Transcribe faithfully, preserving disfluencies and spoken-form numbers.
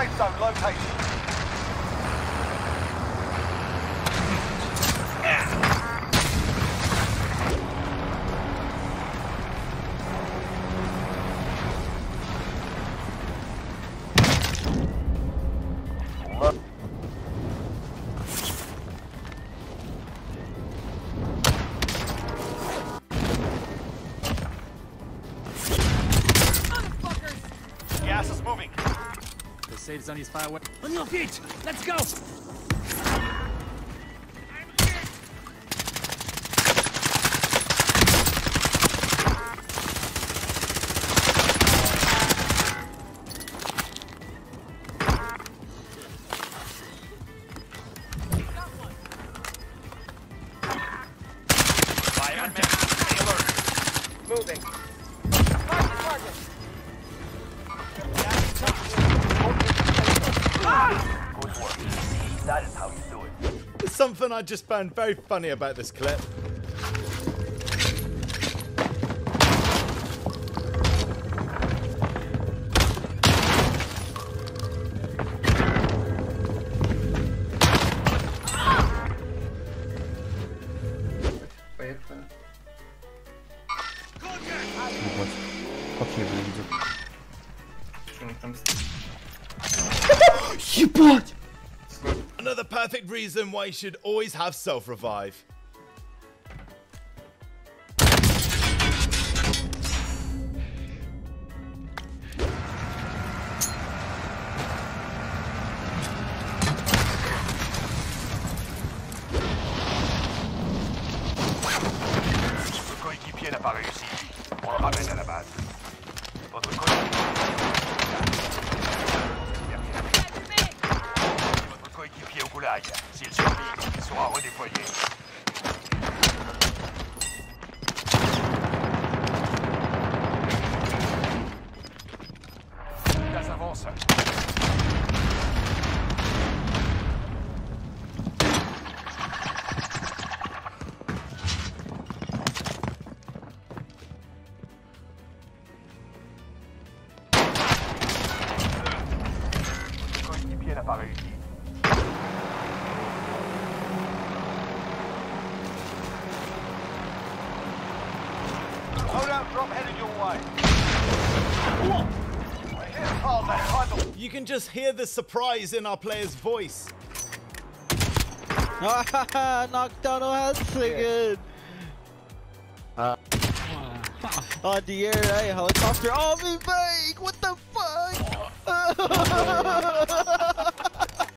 safe zone location. Safe zone is far away. On your feet! Let's go! Something I just found very funny about this clip. Ебать! Another perfect reason why you should always have self-revive. Votre coéquipier n'a pas réussi. On le ramène à la base. Votre coéquipier... Au goulag. S'il survit, il sera redéployé. Gaz avance. Le coéquipier n'a pas réussi. You can just hear the surprise in our player's voice. Knockdown has triggered. Uh, oh, the air, right? Helicopter. Oh, me, bake. What the fuck?